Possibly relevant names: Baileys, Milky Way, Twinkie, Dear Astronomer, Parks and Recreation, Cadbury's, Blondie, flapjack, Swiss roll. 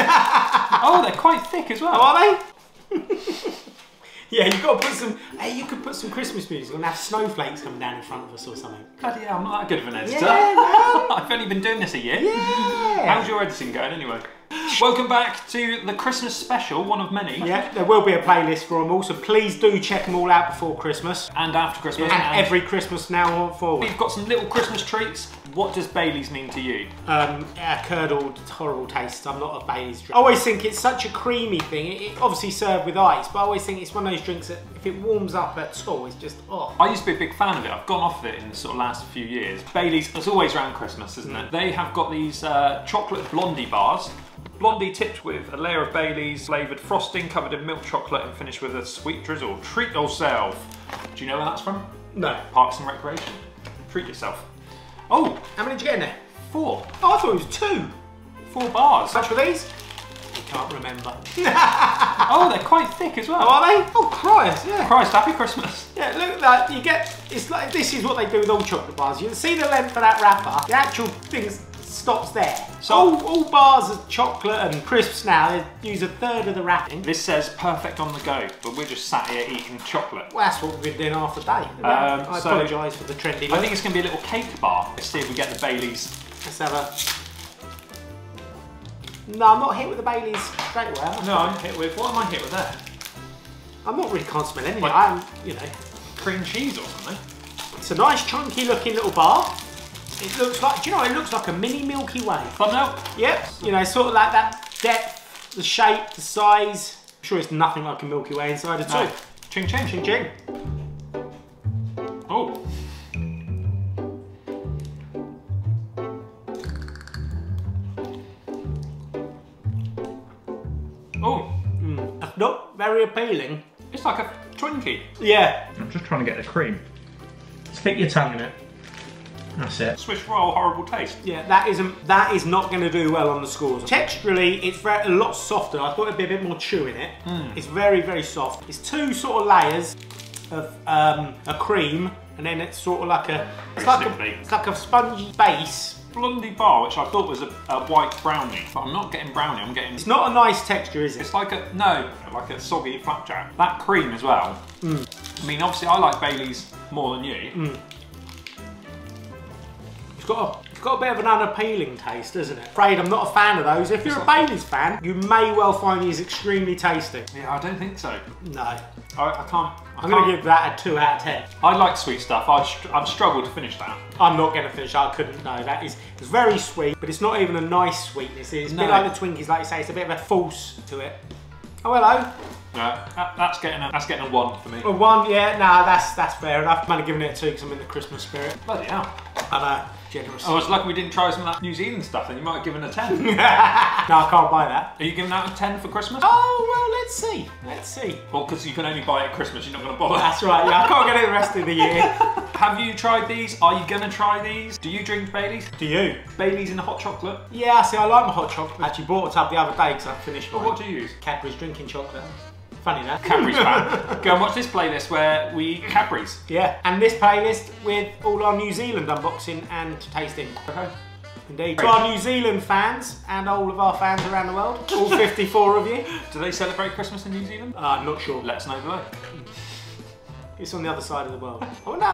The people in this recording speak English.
Oh, they're quite thick as well. Oh, are they? Yeah, you've got to put some. Hey, you could put some Christmas music and have snowflakes come down in front of us or something. Bloody hell, I'm not that good of an editor. Yeah, no. I've only been doing this a year. Yeah. How's your editing going anyway? Welcome back to the Christmas special, one of many. Yeah, there will be a playlist for them all, so please do check them all out before Christmas. And after Christmas. Yeah, and every Christmas now on forward. We've got some little Christmas treats. What does Baileys mean to you? A curdled, horrible taste. I'm not a Baileys drink. I always think it's such a creamy thing. It's obviously served with ice, but I always think it's one of those drinks that if it warms up at all, it's just, oh. I used to be a big fan of it. I've gone off it in the sort of last few years. Baileys, it's always around Christmas, isn't it? They have got these chocolate blondie bars. Blondie tipped with a layer of Baileys, flavoured frosting, covered in milk chocolate and finished with a sweet drizzle. Treat yourself. Do you know where that's from? No. Parks and Recreation. Treat yourself. Oh, how many did you get in there? 4. Oh, I thought it was 2. 4 bars. How much were these? I can't remember. Oh, they're quite thick as well. Oh, are they? Oh, Christ, yeah. Christ, happy Christmas. Yeah, look at that. You get, it's like, this is what they do with all chocolate bars. You can see the length of that wrapper. The actual thing's stops there. So all bars of chocolate and crisps now use a third of the wrapping. This says perfect on the go, but we're just sat here eating chocolate. Well, that's what we've been doing half the day. I apologise for the trendy look. I think it's going to be a little cake bar. Let's see if we get the Baileys. Let's have a... No, I'm not hit with the Baileys straight away. No, I'm hit with... What am I hit with there? I'm not really can't smell anything. Like, I'm, you know... Cream cheese or something. It's a nice chunky looking little bar. It looks like, do you know, it looks like a mini Milky Way. Thumbnail? Yep. You know, sort of like that depth, the shape, the size. I'm sure it's nothing like a Milky Way inside at all. No. Ching, ching, ching, ching. Oh. Oh. Mm. That's not very appealing. It's like a Twinkie. Yeah. I'm just trying to get the cream. Stick your tongue in it. That's it. Swiss roll, horrible taste. Yeah, that is not going to do well on the scores. Texturally, it's a lot softer. I thought it'd be a bit more chew in it. Mm. It's very, very soft. It's 2 sort of layers of a cream, and then it's sort of like a it's like a spongy base. Blondie bar, which I thought was a white brownie, but I'm not getting brownie. I'm getting. It's not a nice texture, is it? It's like a like a soggy flapjack. That cream as well. Mm. I mean, obviously, I like Baileys more than you. Mm. It's got a bit of an unappealing taste, isn't it? Afraid I'm not a fan of those. If you're a Baileys fan, you may well find these extremely tasty. Yeah, I don't think so. No. I can't. I'm going to give that a 2 out of 10. I like sweet stuff. I've struggled to finish that. I'm not going to finish that. I couldn't. No, that is it's very sweet, but it's not even a nice sweetness. It's a bit like the Twinkies, like you say. It's a bit of a false to it. Oh, hello. Yeah, that's getting a 1 for me. A 1, yeah, nah, that's fair enough. I'm only giving it a 2 because I'm in the Christmas spirit. Bloody hell. I know. Generous. Oh, it's lucky we didn't try some of that New Zealand stuff, then you might have given a 10. No, I can't buy that. Are you giving that a 10 for Christmas? Oh, well, let's see. Let's see. Well, because you can only buy it at Christmas, you're not going to bother. That's right, yeah, I can't get it the rest of the year. Have you tried these? Are you going to try these? Do you drink Baileys? Do you? Baileys in the hot chocolate? Yeah, see, I like my hot chocolate. I actually bought a tub the other day because I finished mine. What do you use? Cadbury's drinking chocolate. Funny that. Cadbury's fan. Go and watch this playlist where we eat Cadbury's. Yeah, and this playlist with all our New Zealand unboxing and tasting. Okay. Indeed. To our New Zealand fans and all of our fans around the world, all 54 of you. Do they celebrate Christmas in New Zealand? I'm not sure. Let us know below. It's on the other side of the world. Oh no.